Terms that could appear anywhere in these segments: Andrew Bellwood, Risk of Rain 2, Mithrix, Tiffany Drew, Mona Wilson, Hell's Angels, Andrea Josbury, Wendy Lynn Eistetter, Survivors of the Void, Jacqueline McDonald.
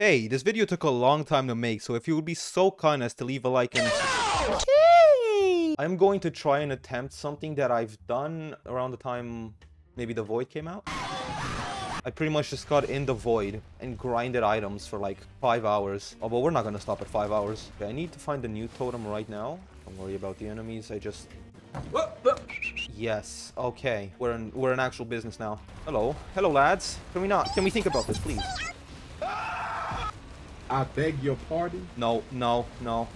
Hey, this video took a long time to make, so if you would be so kind as to leave a like and subscribe. I'm going to try and attempt something that I've done around the time maybe The Void came out. I pretty much just got in The Void and grinded items for like 5 hours. Oh, but we're not gonna stop at 5 hours. Okay, I need to find a new totem right now. Don't worry about the enemies, I just... Yes, okay. We're in actual business now. Hello. Hello, lads. Can we think about this, please? I beg your pardon? No, no, no.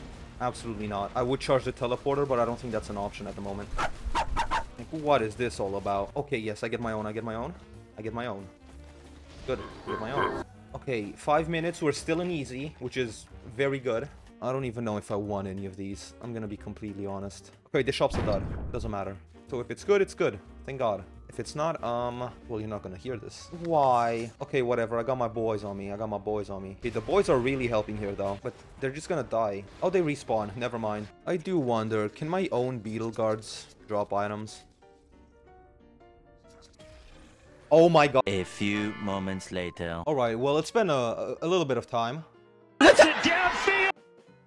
Absolutely not. I would charge the teleporter, but I don't think that's an option at the moment. Like, what is this all about? Okay, yes, I get my own, I get my own. Good, I get my own. Okay, 5 minutes, we're still in easy, which is very good. I don't even know if I want any of these. I'm gonna be completely honest. Okay, the shop's a dud. Doesn't matter. So if it's good, it's good. Thank God. If it's not, well, you're not gonna hear this. Why? Okay, whatever. I got my boys on me. Okay, the boys are really helping here, though. But they're just gonna die. Oh, they respawn. Never mind. I do wonder, can my own beetle guards drop items? Oh my God. A few moments later. All right, well, it's been a little bit of time. That's a damn field!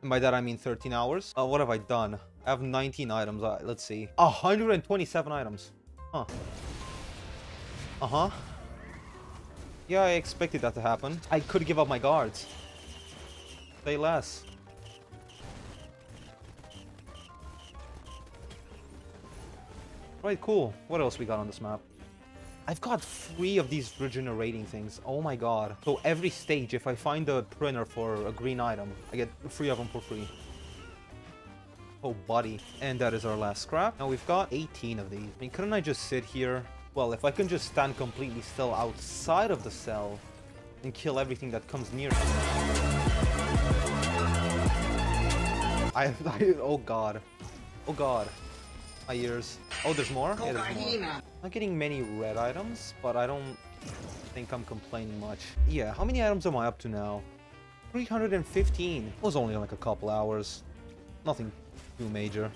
And by that, I mean 13 hours. What have I done? I have 19 items. Let's see. 127 items. Huh. Uh-huh. Yeah, I expected that to happen. I could give up my guards. Say less. Right, cool. What else we got on this map? I've got 3 of these regenerating things. Oh my God. So every stage, if I find a printer for a green item, I get 3 of them for free. Oh, buddy. And that is our last scrap. Now we've got 18 of these. I mean, couldn't I just sit here? Well, if I can just stand completely still outside of the cell and kill everything that comes near me. Oh God. Oh God. My ears. Oh, there's more? Yeah, there's more. I'm not getting many red items, but I don't think I'm complaining much. Yeah, how many items am I up to now? 315. It was only like a couple hours. Nothing too major.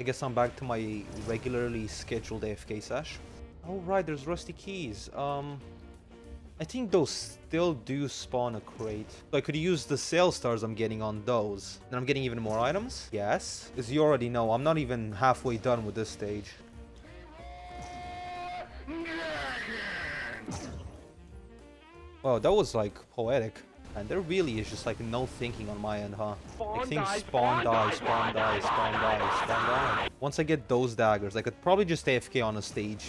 I guess I'm back to my regularly scheduled AFK sesh. Oh right, there's rusty keys. I think those still do spawn a crate. So I could use the sale stars I'm getting on those. And I'm getting even more items? Yes. As you already know, I'm not even halfway done with this stage. Wow, that was like poetic. And there really is just like no thinking on my end, huh? Like things spawn, die. Once I get those daggers, I could probably just AFK on a stage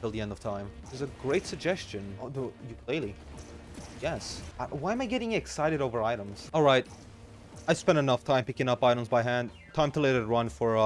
till the end of time. There's a great suggestion. Oh, the ukulele. Yes. Why am I getting excited over items? All right. I spent enough time picking up items by hand. Time to let it run for,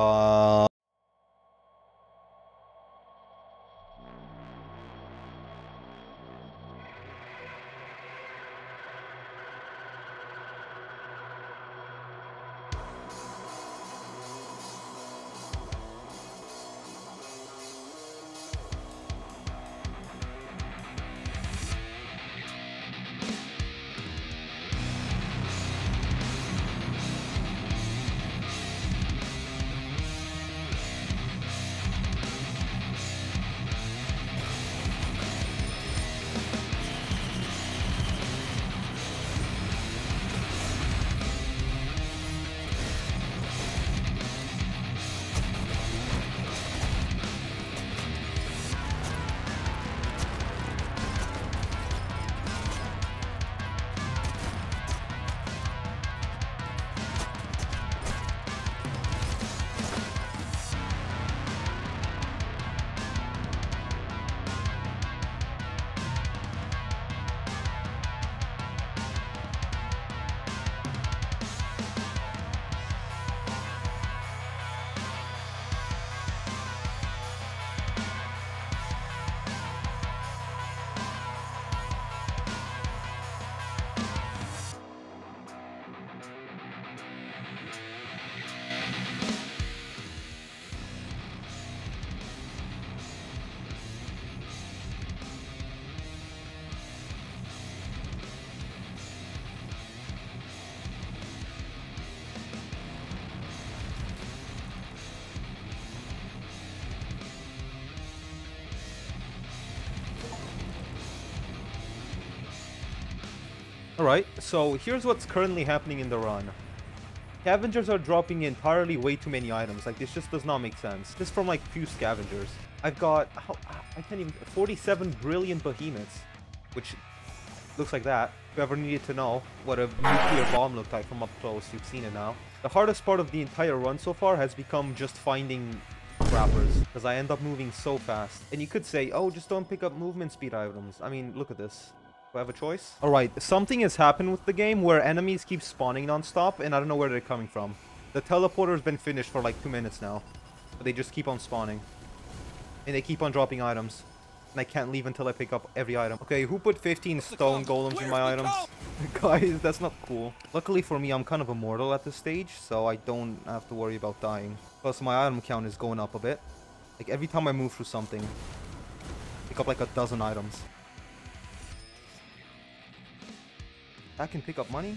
Alright, so here's what's currently happening in the run. Scavengers are dropping entirely way too many items. Like, this just does not make sense. Just from, like, few scavengers. I've got, I can't even, 47 brilliant behemoths. Which looks like that. If you ever needed to know what a nuclear bomb looked like from up close, you've seen it now. The hardest part of the entire run so far has become just finding wrappers, because I end up moving so fast. And you could say, oh, just don't pick up movement speed items. I mean, look at this. Do I have a choice? Alright, something has happened with the game where enemies keep spawning non-stop, and I don't know where they're coming from. The teleporter's been finished for like 2 minutes now, but they just keep on spawning. And they keep on dropping items. And I can't leave until I pick up every item. Okay, who put 15 stone golems in my items? Guys, that's not cool. Luckily for me, I'm kind of immortal at this stage, so I don't have to worry about dying. Plus, my item count is going up a bit. Like, every time I move through something, I pick up like a dozen items. I can pick up money?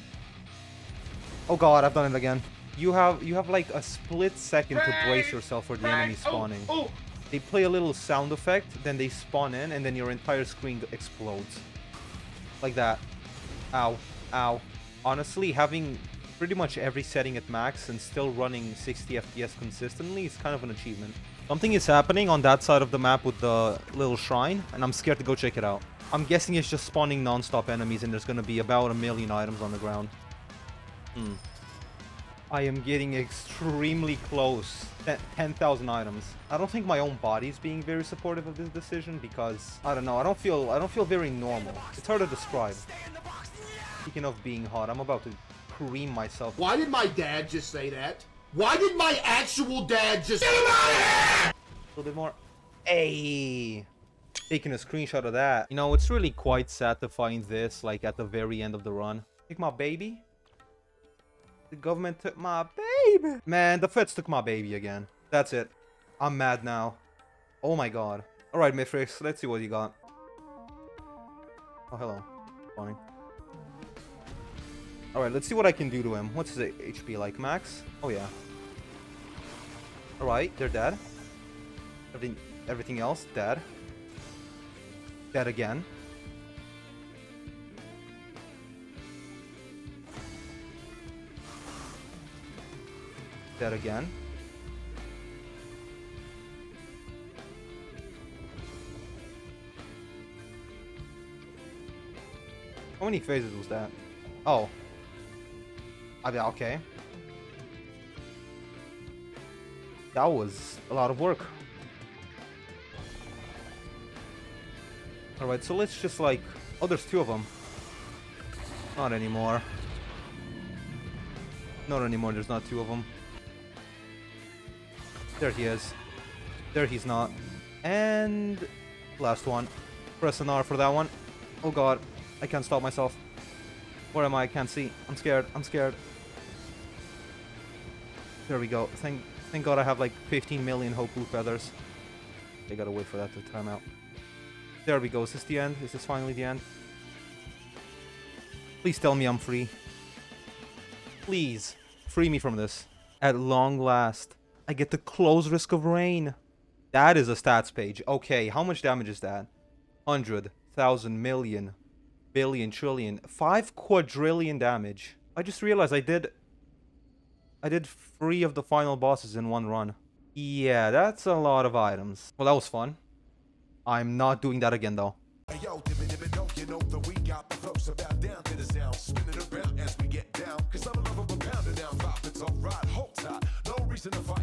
Oh god, I've done it again. You have like a split second to brace yourself for the enemy spawning. They play a little sound effect, then they spawn in, and then your entire screen explodes. Like that. Ow. Ow. Honestly, having pretty much every setting at max and still running 60 FPS consistently is kind of an achievement. Something is happening on that side of the map with the little shrine, and I'm scared to go check it out. I'm guessing it's just spawning non-stop enemies, and there's gonna be about 1,000,000 items on the ground. I am getting extremely close. 10,000 items. I don't think my own body is being very supportive of this decision because I don't know. I don't feel very normal. It's hard to describe. Speaking of being hot, I'm about to cream myself. Why did my dad just say that? Why did my actual dad just? Get him out of here! A little bit more. Hey. Taking a screenshot of that. You know, it's really quite sad to find this like at the very end of the run. Take my baby. The government took my baby. Man, the feds took my baby again. That's it. I'm mad now. Oh my god. Alright, Mithrix, let's see what you got. Oh, hello. Fine. Alright, let's see what I can do to him. What's his HP like? Max? Oh, yeah. Alright, they're dead. Everything else, dead. Dead again. That again. How many phases was that? Oh. I mean, okay. That was a lot of work. Alright, so let's just like... Oh, there's two of them. Not anymore. Not anymore, there's not two of them. There he is. There he's not. And... last one. Press an R for that one. Oh god. I can't stop myself. Where am I? I can't see. I'm scared. I'm scared. There we go. Thank god I have like 15,000,000 Hopu feathers. I gotta wait for that to time out. There we go. Is this the end? Is this finally the end? Please tell me I'm free. Please. Free me from this. At long last. I get to close Risk of Rain. That is a stats page. Okay, how much damage is that? 100, 1,000, million, billion, trillion, 5 quadrillion damage. I just realized I did 3 of the final bosses in one run. Yeah, that's a lot of items. Well, that was fun. I'm not doing that again, though. Yo, don't you know that we got the folks about down to the sound. Spin it around as we get down. Cause I'm a lover, but pounder down. It's alright, hold tight. No reason to fight.